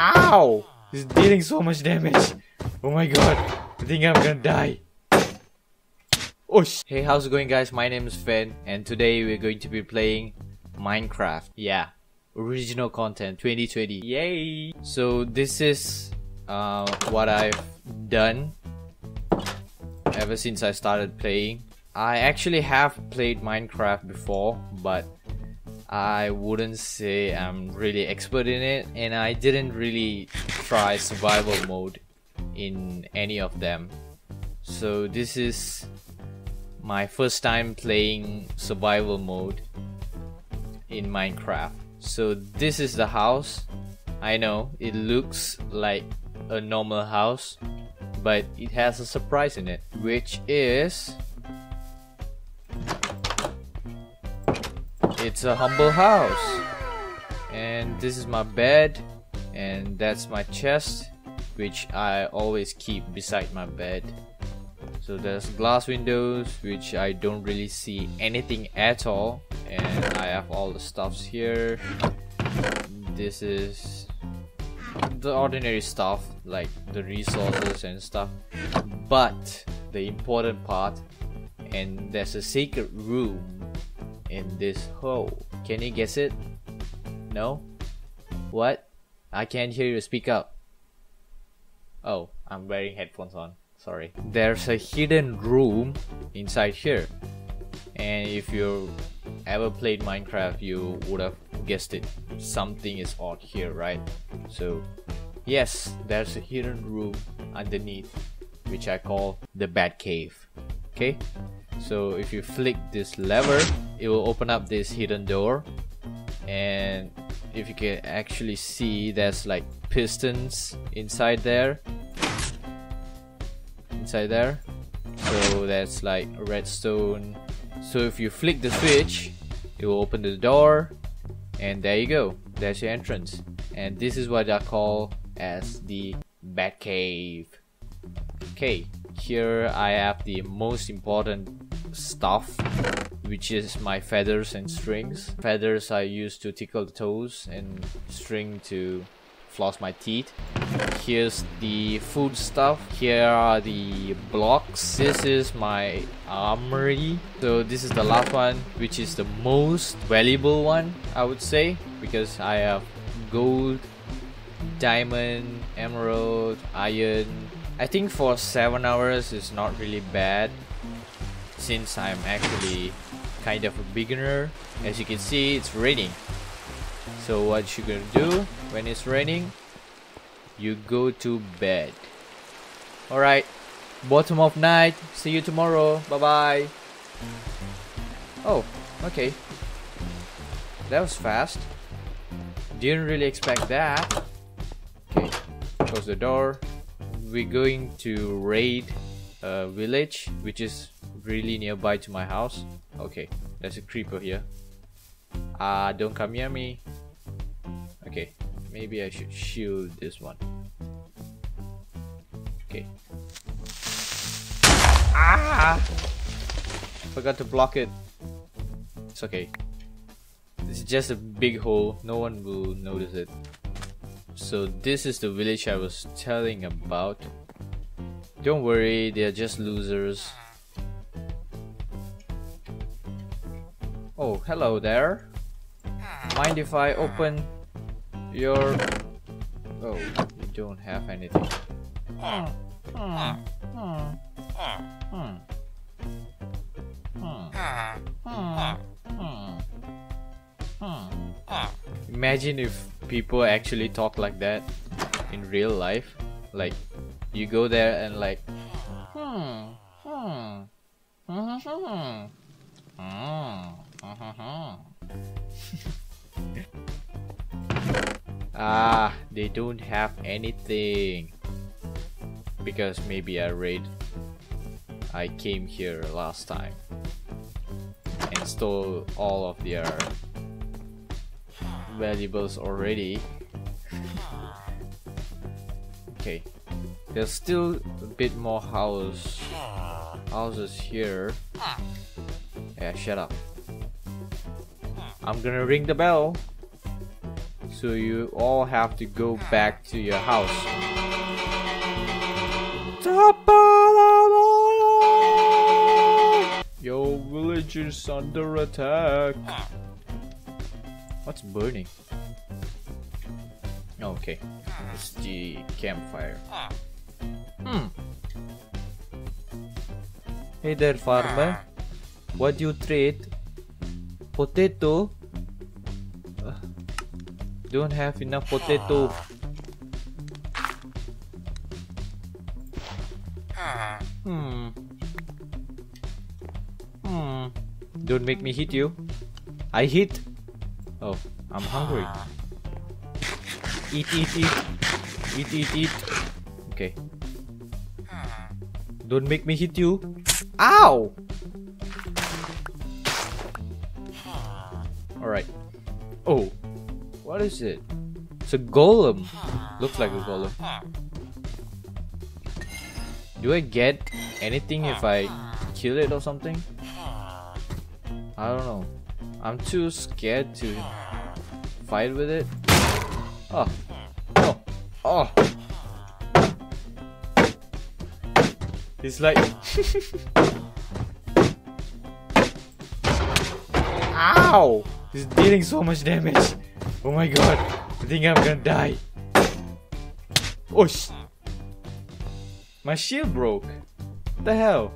Ow! He's dealing so much damage. Oh my god. I think I'm gonna die. Oh sh. Hey, how's it going, guys? My name is Finn, and today we're going to be playing Minecraft. Yeah. Original content 2020. Yay! So this is what I've done ever since I started playing. I actually have played Minecraft before, but I wouldn't say I'm really expert in it, and I didn't really try survival mode in any of them. So this is my first time playing survival mode in Minecraft. So this is the house. I know it looks like a normal house, but it has a surprise in it, which is it's a humble house. And this is my bed, and that's my chest, which I always keep beside my bed. So there's glass windows, which I don't really see anything at all, and I have all the stuffs here. This is the ordinary stuff, like the resources and stuff, but the important part, and there's a secret room in this hole. Can you guess it? No? What? I can't hear you. Speak up. Oh, I'm wearing headphones on. Sorry. There's a hidden room inside here, and if you ever played Minecraft, you would have guessed it. Something is odd here, right? So yes, there's a hidden room underneath, which I call the Batcave. Okay? So if you flick this lever, it will open up this hidden door, and if you can actually see, there's like pistons inside there. So that's like redstone. So if you flick the switch, it will open the door, and there you go. There's your entrance. And this is what I call as the Batcave. Okay, here I have the most important stuff, which is my feathers and strings. Feathers I use to tickle the toes, and string to floss my teeth. Here's the food stuff. Here are the blocks. This is my armory. So this is the last one, which is the most valuable one, I would say, because I have gold, diamond, emerald, iron. I think for 7 hours is not really bad, since I'm actually kind of a beginner. As you can see, it's raining. So what you gonna do when it's raining? You go to bed. Alright, bottom of night. See you tomorrow. Bye bye. Oh, okay. That was fast. Didn't really expect that. Okay, close the door. We're going to raid a village, which is really nearby to my house. Okay, there's a creeper here. Don't come near me. Okay, maybe I should shield this one. Okay. Ah! Forgot to block it. It's okay. It's just a big hole. No one will notice it. So this is the village I was telling about. Don't worry, they're just losers. Oh, hello there. Mind if I open your... Oh, you don't have anything. Imagine if people actually talk like that in real life. Like, you go there and like... Ah, they don't have anything, because maybe I came here last time and stole all of their valuables already. Okay, there's still a bit more houses here. Yeah, shut up. I'm gonna ring the bell. so you all have to go back to your house. Your village is under attack. What's burning? Okay, it's the campfire. Hey there, farmer. What do you trade? Potato? Don't have enough potato. Don't make me hit you. I hit. Oh, I'm hungry. Eat, eat, eat. Eat, eat, eat. Okay. Don't make me hit you. Ow! Alright. Oh. What is it? It's a golem. Looks like a golem. Do I get anything if I kill it or something? I don't know. I'm too scared to fight with it. Oh. Oh. Oh. It's like ow! He's dealing so much damage. Oh my god. I think I'm gonna die. Oh sh. My shield broke. What the hell?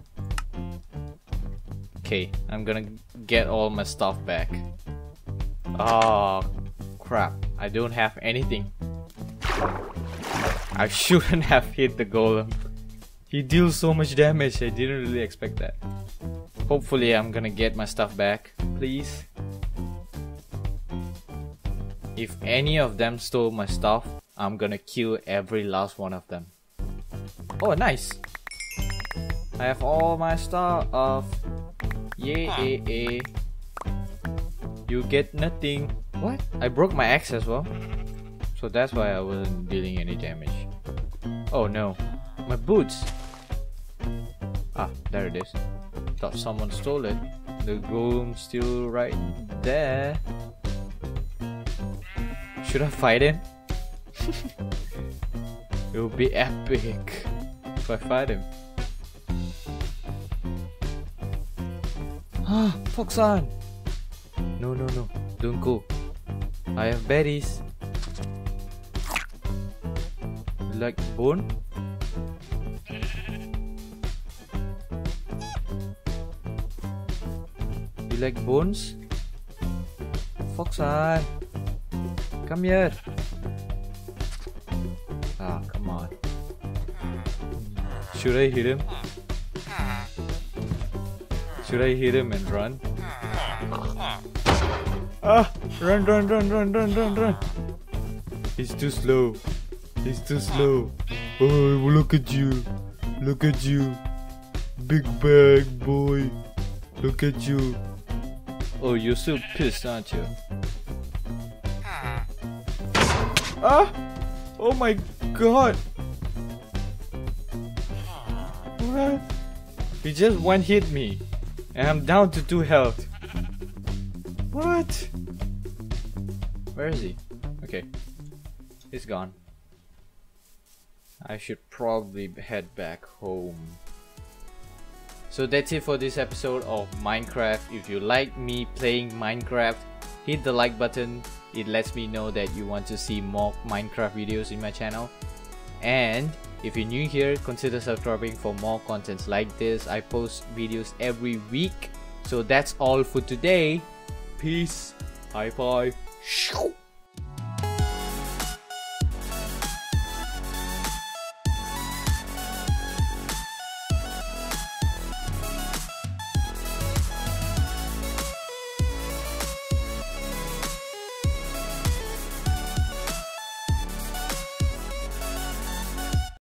Okay, I'm gonna get all my stuff back. Oh crap. I don't have anything. I shouldn't have hit the golem. He deals so much damage. I didn't really expect that. Hopefully I'm gonna get my stuff back. Please. If any of them stole my stuff, I'm gonna kill every last one of them. Oh nice. I have all my stuff. Yay. You get nothing. What? I broke my axe as well. So that's why I wasn't dealing any damage. Oh no. My boots. Ah, there it is. Thought someone stole it. The golem's still right there. Should I fight him? It would be epic if I fight him. Ah, Foxan! No. Don't go. I have berries. You like bone? You like bones? Foxan! Come here! Ah, come on. Should I hit him? Should I hit him and run? Ah! Run! He's too slow. He's too slow. Oh, look at you. Look at you. Big bag boy. Look at you. Oh, you're so pissed, aren't you? Ah! Oh my god! What? He just one hit me. And I'm down to 2 health. What? Where is he? Okay. He's gone. I should probably head back home. So that's it for this episode of Minecraft. If you like me playing Minecraft, hit the like button. It lets me know that you want to see more Minecraft videos in my channel. And if you're new here, consider subscribing for more contents like this. I post videos every week. So that's all for today. Peace. High five.